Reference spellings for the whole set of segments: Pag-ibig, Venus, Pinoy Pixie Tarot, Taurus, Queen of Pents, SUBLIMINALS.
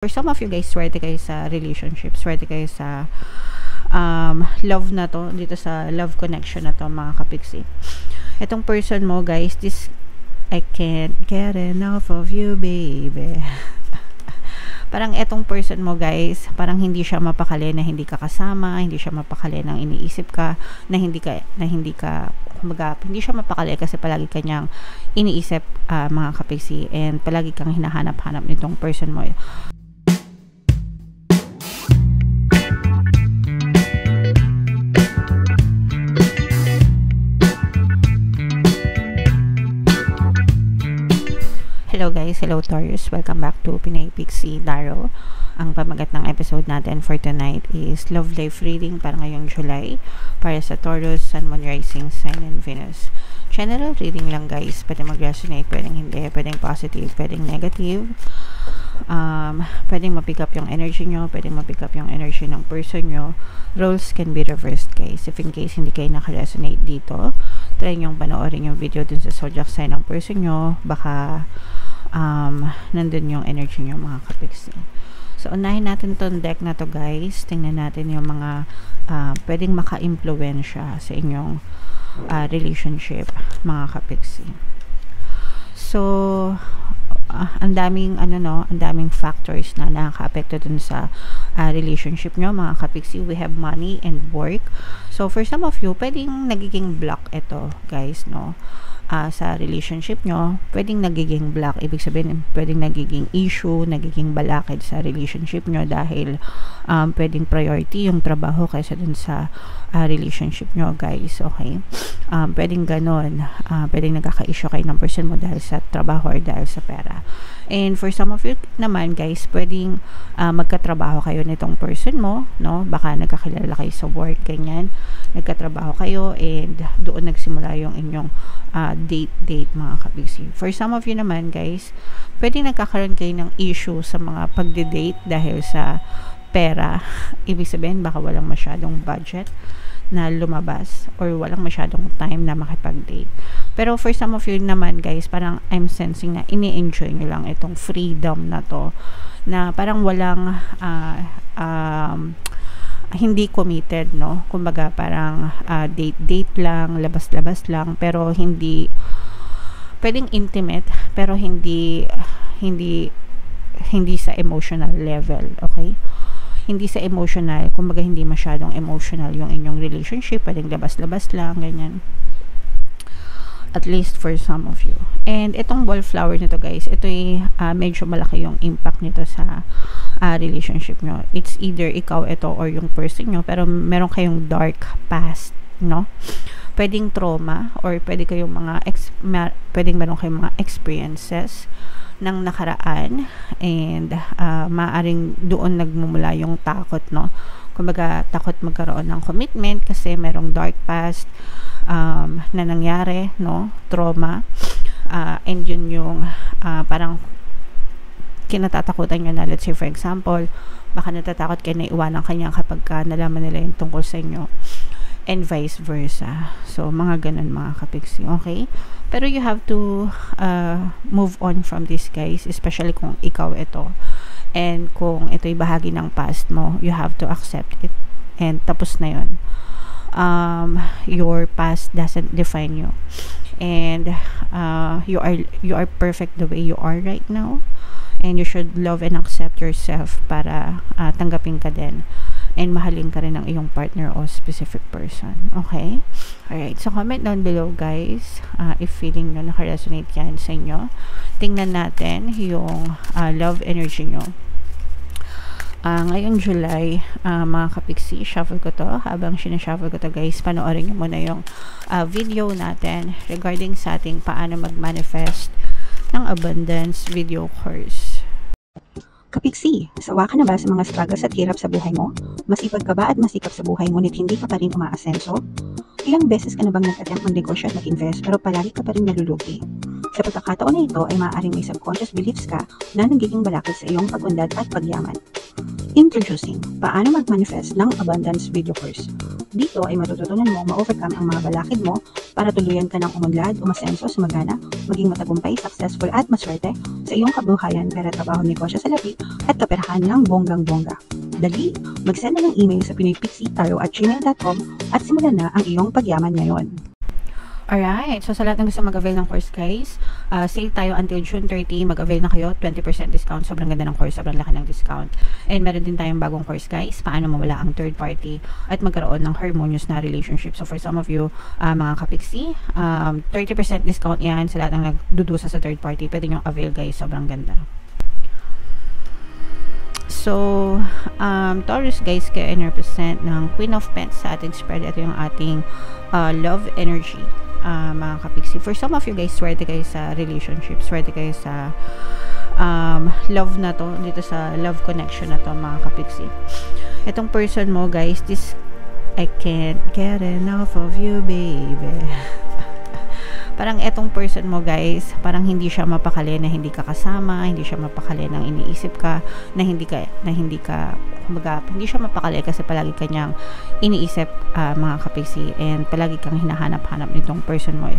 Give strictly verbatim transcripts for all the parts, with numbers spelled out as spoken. For some of you guys, swerte kayo sa relationship, swerte kayo sa um, love na to, dito sa love connection na to mga kapiksi. Itong person mo guys, this, I can't get enough of you baby. Parang etong person mo guys, parang hindi siya mapakali na hindi ka kasama, hindi siya mapakali na iniisip ka, na hindi ka, na hindi ka kumbaga, hindi siya mapakali kasi palagi kanyang iniisip uh, mga kapiksi, and palagi kang hinahanap-hanap nitong person mo. Hello guys, hello Taurus. Welcome back to Pinoy Pixie Tarot. Ang pamagat ng episode natin for tonight is Love Life Reading para ngayong July para sa Taurus, Sun, Moon, Rising, Sign, and Venus. General reading lang guys, pwede mag-resonate, pwedeng hindi, pwedeng positive, pwedeng negative. Um, pwedeng ma-pick up yung energy nyo, pwedeng ma-pick up yung energy ng person nyo. Roles can be reversed guys. If in case hindi kayo naka-resonate dito, try nyong panoorin yung video dun sa zodiac sign ng person nyo. Baka Um, nandun yung energy nyo mga kapiksi. So unahin natin tong deck na to guys. Tingnan natin yung mga uh, pwedeng maka-influensya sa inyong uh, relationship mga kapiksi. So uh, ang daming ano no, ang daming factors na nakaka-apekto dun sa uh, relationship nyo mga kapiksi. We have money and work. So for some of you, pwedeng nagiging block ito guys no. Uh, sa relationship nyo, pwedeng nagiging block, ibig sabihin, pwedeng nagiging issue, nagiging balakid sa relationship nyo dahil um, pwedeng priority yung trabaho kaysa dun sa uh, relationship nyo guys, okay? Um, pwedeng ganon, uh, pwedeng nagkaka-issue kayo ng person mo dahil sa trabaho or dahil sa pera. And for some of you naman guys, pwedeng uh, magkatrabaho kayo nitong person mo, no? Baka nagkakilala kayo sa work, ganyan. Nagkatrabaho kayo and doon nagsimula yung inyong uh, date date mga kapiksi. For some of you naman guys, pwedeng nagkakaroon kayo ng issue sa mga pagde-date dahil sa pera. Ibig sabihin, baka walang masyadong budget na lumabas or walang masyadong time na makipag-date. Pero for some of you naman guys, parang I'm sensing na ini-enjoy nyo lang itong freedom na to, na parang walang uh, um, hindi committed, no? Kumbaga parang uh, date-date lang, labas-labas lang, pero hindi, pwedeng intimate, pero hindi hindi hindi sa emotional level, okay? Hindi sa emotional, kumbaga hindi masyadong emotional yung inyong relationship, pwedeng labas-labas lang, ganyan. At least for some of you. And itong wallflower nito guys, ito'y uh, medyo malaki yung impact nito sa uh, relationship nyo. It's either ikaw ito or yung person nyo, pero meron kayong dark past, no? Pwedeng trauma or pwede kayong mga ex pwedeng meron kayong mga experiences ng nakaraan, and uh, maaring doon nagmumula yung takot, no? Kumbaga, takot magkaroon ng commitment kasi merong dark past um, na nangyari, no? Trauma, uh, and yun yung uh, parang kinatatakutan nyo na, let's say for example, baka natatakot kayo na iwanan kanya kapag ka nalaman nila yung tungkol sa inyo, and vice versa. So mga ganun mga kapiksi, okay? Pero you have to uh, move on from this guys, especially kung ikaw ito and kung ito'y bahagi ng past mo, you have to accept it and tapos na yun. Um, your past doesn't define you, and uh, you are you are perfect the way you are right now, and you should love and accept yourself para uh, tanggapin ka din and mahalin ka rin ng iyong partner o specific person. Okay? Alright. So, comment down below, guys. Uh, if feeling nyo naka-resonate yan sa inyo, tingnan natin yung uh, love energy nyo. Uh, ngayong July, uh, mga kapiksi, shuffle ko to. Habang sinashuffle ko to, guys, panoorin nyo muna yung uh, video natin regarding sa ating paano mag-manifest ng abundance video course. Kapiksi, sawa ka na ba sa mga struggles at hirap sa buhay mo? Masipag ka ba at masikap sa buhay ngunit hindi ka pa rin umaasenso? Ilang beses ka na bang nag-attempt ng negosyo at mag-invest pero palagi ka pa rin nalulugi? Sa pagkakataon na ito ay maaaring may subconscious beliefs ka na nagiging balakid sa iyong pag-undad at pagyaman. Introducing, paano mag-manifest ng abundance video course. Dito ay matututunan mo ma-overcome ang mga balakid mo para tuluyan ka ng umunlad, umasenso, sumagana, maging matagumpay, successful at maswerte sa iyong kabuhayan, pera, trabaho, negosyo, salapi at kaperahan ng bonggang-bongga. Dali, mag-send na ng email sa pinoy pixie tarot at gmail dot com at simulan na ang iyong pagyaman ngayon. Alright, so sa lahat ng gusto mag-avail ng course guys, uh, sale tayo until June thirtieth, mag-avail na kayo, twenty percent discount, sobrang ganda ng course, sobrang laki ng discount. And meron din tayong bagong course guys, paano mawala ang third party at magkaroon ng harmonious na relationship. So for some of you, uh, mga kapiksi, um, thirty percent discount yan sa lahat ng nagdudusa sa third party, pwede nyo avail guys, sobrang ganda. So, um, Taurus guys, kayo ay represent ng Queen of Pents sa ating spread. Ito yung ating uh, love energy, uh, mga kapiksi. For some of you guys, swerte kayo sa relationship, swerte kayo sa um, love na to, dito sa love connection na to, mga kapiksi. Itong person mo guys, this, I can't get enough of you baby. Parang etong person mo guys, parang hindi siya mapakali na hindi ka kasama, hindi siya mapakali ng iniisip ka, na hindi ka, na hindi ka, kumbaga, hindi siya mapakali kasi palagi kanyang iniisip, uh, mga kapiksi, and palagi kang hinahanap-hanap nitong person mo.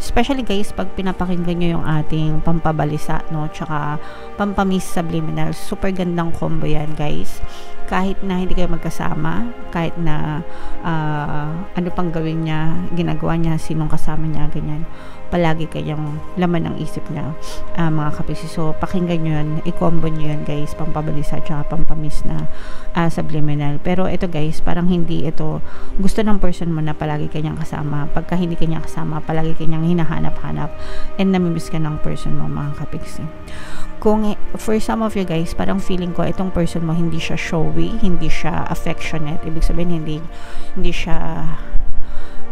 Especially guys, pag pinapakinggan nyo yung ating pampabalisa, no, tsaka pampamis subliminal, super gandang combo yan guys. Kahit na hindi kayo magkasama, kahit na uh, ano pang gawin niya, ginagawa niya, sinong kasama niya, ganyan, palagi kayang laman ng isip niya, uh, mga kapisi. So pakinggan nyo yun, i-combo nyo yun guys, pampabalisa tsaka pampamis na uh, subliminal. Pero ito guys, parang hindi ito gusto ng person mo na palagi kanyang kasama. Pagka hindi kanya kasama, palagi kanyang hinahanap-hanap and namimiss ka ng person mo, mga kapiksi. Kung for some of you guys, parang feeling ko itong person mo hindi siya showy, hindi siya affectionate, ibig sabihin hindi hindi siya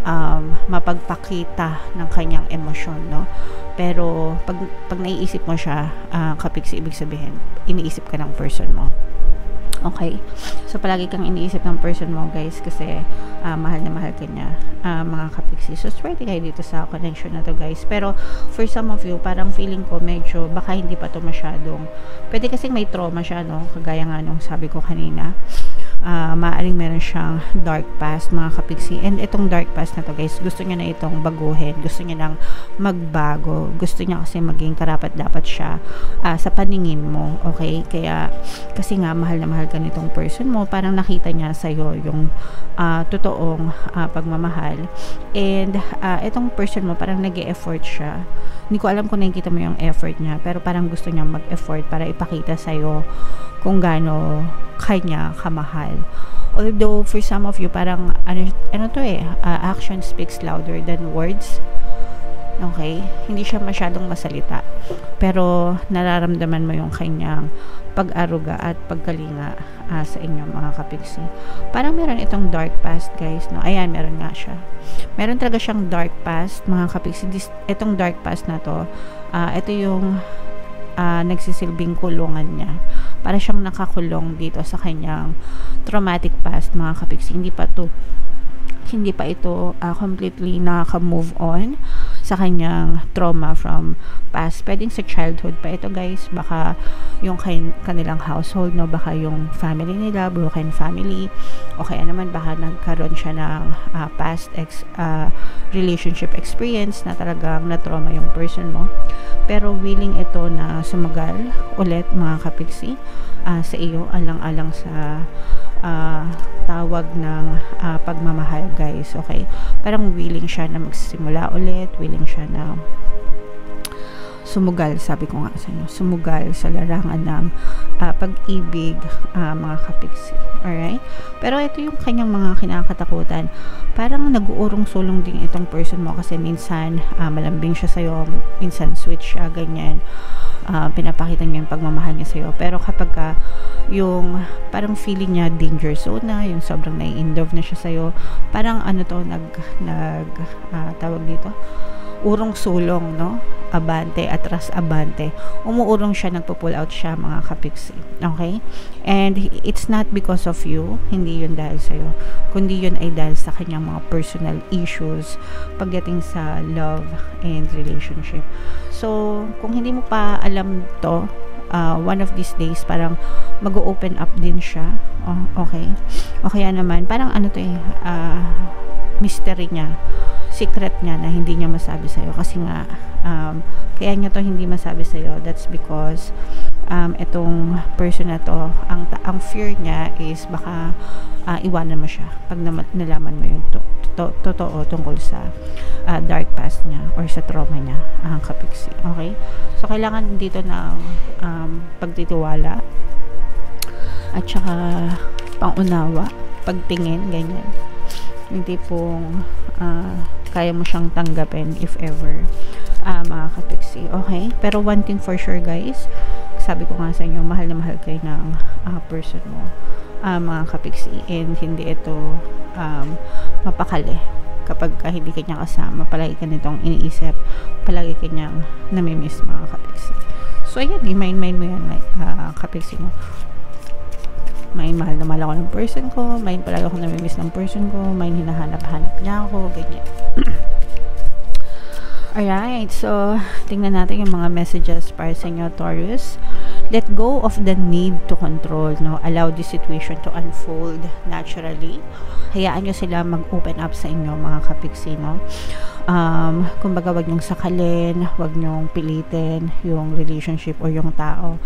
um, mapagpakita ng kanyang emosyon, no? Pero pag pag naiisip mo siya, uh, kapiksi, ibig sabihin iniisip ka ng person mo. Okay, so palagi kang iniisip ng person mo guys kasi uh, mahal na mahal ka niya, uh, mga kapiksi. So swerte kayo dito sa connection na to guys. Pero for some of you, parang feeling ko medyo baka hindi pa to masyadong, pwede kasing may trauma siya, no? Kagaya nga nung sabi ko kanina, uh, maaaring meron siyang dark past, mga kapiksi. And itong dark past na to guys, gusto niya na itong baguhin, gusto niya nang magbago, gusto niya kasi maging karapat dapat siya uh, sa paningin mo. Okay, kaya kasi nga mahal na mahal ganitong person mo, parang nakita niya sa'yo yung uh, totoong uh, pagmamahal. And uh, itong person mo, parang nag-e-effort siya. Hindi ko alam kung nakikita mo yung effort niya, pero parang gusto niya mag-effort para ipakita sa'yo kung gaano kanya kamahal. Although for some of you, parang ano, ano to eh, uh, action speaks louder than words. Okay, hindi siya masyadong masalita, pero nararamdaman mo yung kanyang pag-aruga at pagkalinga uh, sa inyo, mga kapiksi. Parang meron itong dark past guys, no? Ayan, meron nga siya. Meron talaga siyang dark past, mga kapiksi. This, itong dark past na to, uh, ito yung uh, nagsisilbing kulungan niya. Para siyang nakakulong dito sa kanyang traumatic past, mga kapiksi. Hindi pa to, hindi pa ito uh, completely nakaka-move on sa kanyang trauma from past. Pwedeng sa childhood pa ito guys, baka yung kanilang household, no, baka yung family nila, broken family, o kaya naman baka nagkaroon siya ng uh, past ex, uh, relationship experience na talagang na-trauma yung person mo. Pero willing ito na sumagal ulit, mga kapiksi, uh, sa iyo, alang-alang sa Uh, tawag ng uh, pagmamahal guys. Okay, parang willing siya na magsimula ulit, willing siya na sumugal, sabi ko nga sa inyo, sumugal sa larangan ng uh, pag-ibig, uh, mga kapiksi. Alright, pero ito yung kanyang mga kinakatakutan. Parang nag-uurong sulong din itong person mo kasi minsan uh, malambing siya sa'yo, minsan switch siya, ganyan. Uh, pinapakita niya yung pagmamahal niya sa'yo, pero kapag uh, yung parang feeling niya danger zone na, yung sobrang nai-indove na siya sa'yo, parang ano to, nag, nag uh, tawag dito, urong sulong, no? Abante, atras abante. Umuurong siya, nagpo-pull out siya, mga kapiksi. Okay? And it's not because of you, hindi yun dahil sa'yo, kundi yun ay dahil sa kanyang mga personal issues pagdating sa love and relationship. So, kung hindi mo pa alam to, uh, one of these days, parang mag-open up din siya. Oh, okay? O kaya naman, parang ano to eh, uh, mystery niya, secret niya na hindi niya masabi sa'yo. Kasi nga, um, kaya niya to hindi masabi sa'yo, that's because um, itong person na to, ang, ang fear niya is baka uh, iwanan mo siya pag nalaman mo yung to, to, totoo tungkol sa uh, dark past niya or sa trauma niya, ang uh, kapiksi. Okay? So, kailangan dito ng um, pagtitiwala at saka pangunawa, pagtingin, ganyan. Hindi pong uh, kaya mo siyang tanggapin if ever, uh, mga kapiksi. Okay? Pero one thing for sure, guys, sabi ko nga sa inyo, mahal na mahal kayo ng uh, person mo, uh, mga kapiksi. And hindi ito um, mapakali. Kapag uh, hindi ka niya kasama, palagi ka nitong iniisip, palagi ka niyang namimiss, mga kapiksi. So, ayan, i-mind-mind mo yan, uh, kapiksi mo. May mahal na mahal ako ng person ko, may palagi ako namimiss ng person ko, may hinahanap-hanap niya ako, ganyan. Alright, so tingnan natin yung mga messages para sa inyo, Taurus. Let go of the need to control, no? Allow this situation to unfold naturally. Hayaan nyo sila mag-open up sa inyo, mga kapiksi, no? Um, kumbaga, wag nyong sakalin, wag nyong pilitin yung relationship o yung tao.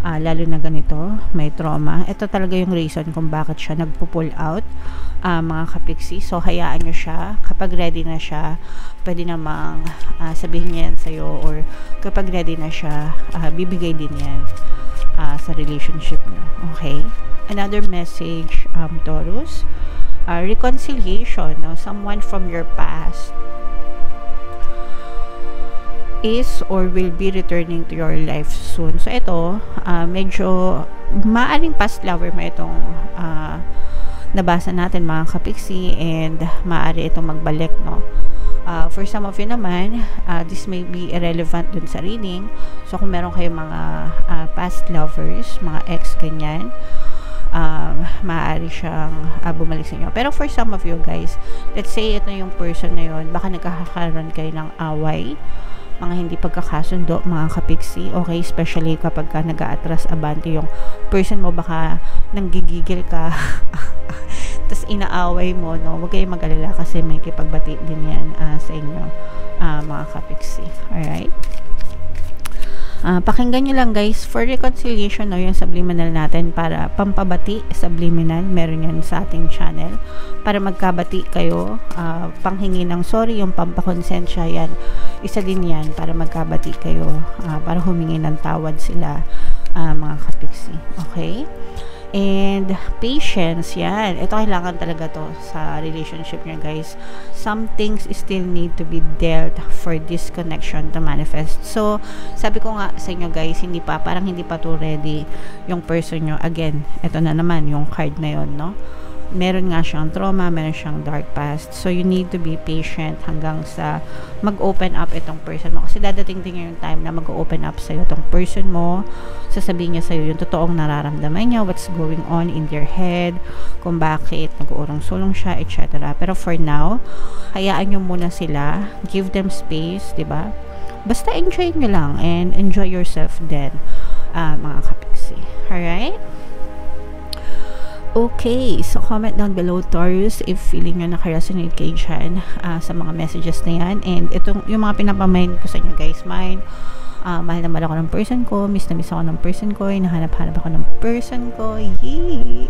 Uh, lalo na ganito, may trauma. Ito talaga yung reason kung bakit siya nagpo-pull out, uh, mga kapiksi. So, hayaan nyo siya. Kapag ready na siya, pwede namang uh, sabihin niya yan sa'yo, or kapag ready na siya, uh, bibigay din yan uh, sa relationship niyo. Okay? Another message, um, Taurus, uh, reconciliation, no? Someone from your past is or will be returning to your life soon. So, ito, uh, medyo maaring past lover mo itong uh, nabasa natin, mga kapiksi, and maaari itong magbalik, no? Uh, for some of you naman, uh, this may be irrelevant dun sa reading. So, kung meron kayong mga uh, past lovers, mga ex, ganyan, Um, maaari siyang uh, bumalik sa inyo. Pero for some of you guys, let's say ito yung person na yun, baka nagkakaroon kayo ng away, mga hindi pagkakasundo, mga kapiksi. Okay, especially kapag ka nag-aatras abante yung person mo, baka nanggigigil ka tapos inaaway mo, no? Huwag kayong mag-alala kasi may kipagbati din yan uh, sa inyo, uh, mga kapiksi. Alright, uh, pakinggan nyo lang, guys, for reconciliation, no? Yung subliminal natin, para pampabati subliminal, meron yan sa ating channel para magkabati kayo, uh, panghingi ng sorry, yung pampakonsensya, yan isa din yan para magkabati kayo, uh, para humingi ng tawad sila, uh, mga kapiksi. Okay? And patience, yan. Ito kailangan talaga to sa relationship niya, guys. Some things still need to be dealt for this connection to manifest. So, sabi ko nga sa inyo, guys, hindi pa, parang hindi pa to ready yung person nyo. Again, ito na naman yung card na yun, no? Meron nga siyang trauma, meron siyang dark past. So, you need to be patient hanggang sa mag-open up itong person mo. Kasi dadating din yung time na mag-open up sa'yo itong person mo. Sasabihin niya sa'yo yung totoong nararamdaman niya, what's going on in their head, kung bakit nag-uurong-sulong siya, et cetera. Pero for now, hayaan niyo muna sila. Give them space, diba? Basta enjoy niyo lang and enjoy yourself din, uh, mga kapiksi. Alright? Okay, so comment down below, Taurus, if feeling nyo nakaresonate kayo dyan uh, sa mga messages na yan. And itong, yung mga pinapamind ko sa inyo, guys, mine, uh, mahal na mahal ako ng person ko, miss na miss ako ng person ko, hinahanap-hanap ako ng person ko, yee!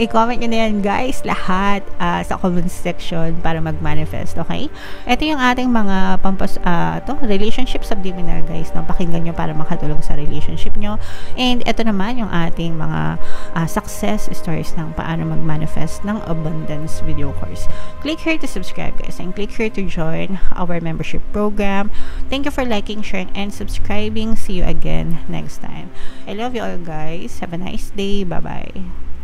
I-comment nyo na yan, guys, lahat uh, sa comment section para mag-manifest, okay? Ito yung ating mga pampas, uh, to, relationship subliminal, guys, no? Pakinggan nyo para makatulong sa relationship nyo. And ito naman yung ating mga uh, success stories ng paano mag-manifest ng abundance video course. Click here to subscribe, guys, and click here to join our membership program. Thank you for liking, sharing, and subscribing. See you again next time. I love you all, guys. Have a nice day. Bye-bye.